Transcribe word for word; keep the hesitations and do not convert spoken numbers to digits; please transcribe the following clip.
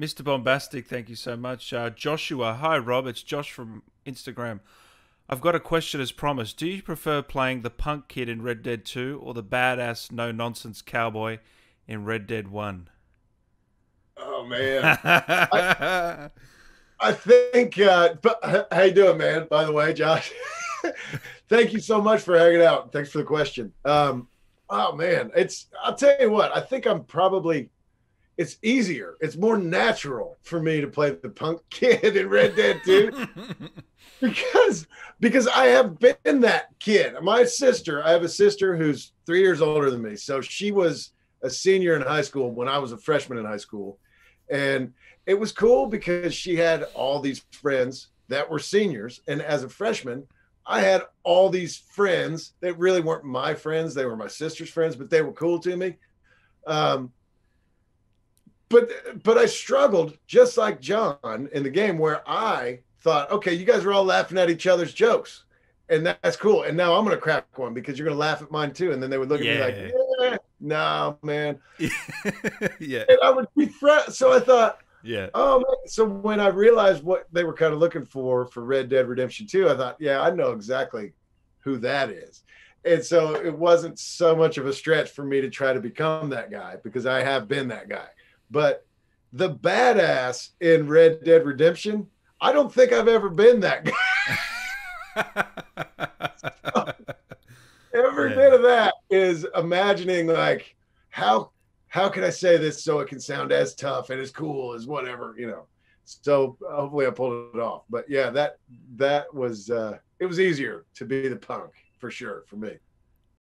Mister Bombastic, thank you so much. Uh, Joshua, hi Rob, it's Josh from Instagram. I've got a question as promised. Do you prefer playing the punk kid in Red Dead two or the badass, no-nonsense cowboy in Red Dead one? Oh, man. I, I think... Uh, how you doing, man, by the way, Josh? Thank you so much for hanging out. Thanks for the question. Um, oh, man. It's. I'll tell you what. I think I'm probably... It's easier. It's more natural for me to play the punk kid in Red Dead two because because I have been that kid. My sister, I have a sister who's three years older than me. So she was a senior in high school when I was a freshman in high school. And it was cool because she had all these friends that were seniors. And as a freshman, I had all these friends that really weren't my friends. They were my sister's friends, but they were cool to me. Um, But but I struggled just like John in the game, where I thought, okay, you guys are all laughing at each other's jokes, and that, that's cool. And now I'm gonna crack one because you're gonna laugh at mine too. And then they would look yeah. at me like, yeah, no, man. yeah. And I would be fr- so I thought, yeah. Oh, man. So when I realized what they were kind of looking for for Red Dead Redemption two, I thought, yeah, I know exactly who that is. And so it wasn't so much of a stretch for me to try to become that guy because I have been that guy. But the badass in Red Dead Redemption, I don't think I've ever been that guy. so, every yeah. bit of that is imagining, like, how how can I say this so it can sound as tough and as cool as whatever, you know? So hopefully I pulled it off. But yeah, that that was uh, it was easier to be the punk for sure for me.